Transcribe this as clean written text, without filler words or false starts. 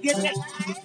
Get that.